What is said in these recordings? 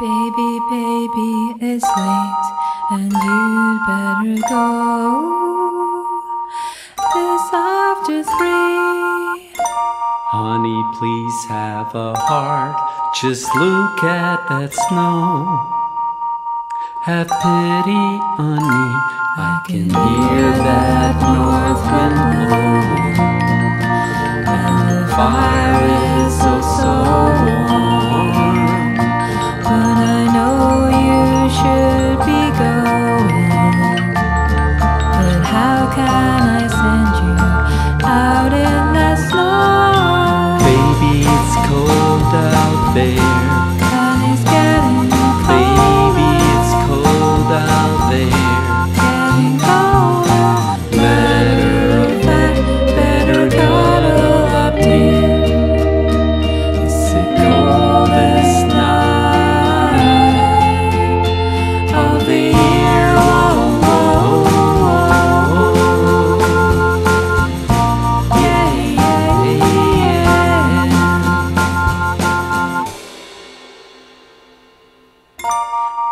Baby, baby, it's late and you'd better go. It's after 3. Honey, please have a heart. Just look at that snow. Have pity on me. I can hear that north wind blow. And the fire is so warm.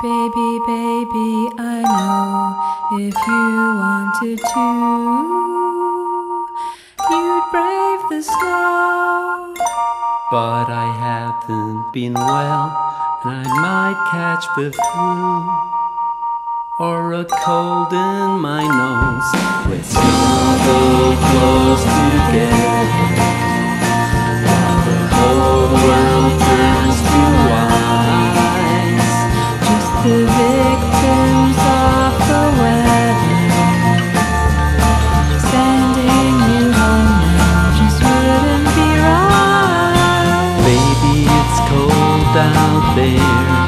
Baby, baby, I know if you wanted to, you'd brave the snow. But I haven't been well, and I might catch the flu, or a cold in my nose. We're snuggled close together while the whole world turns to wine. The victims of the weather, sending you home now just wouldn't be right. Baby, it's cold out there.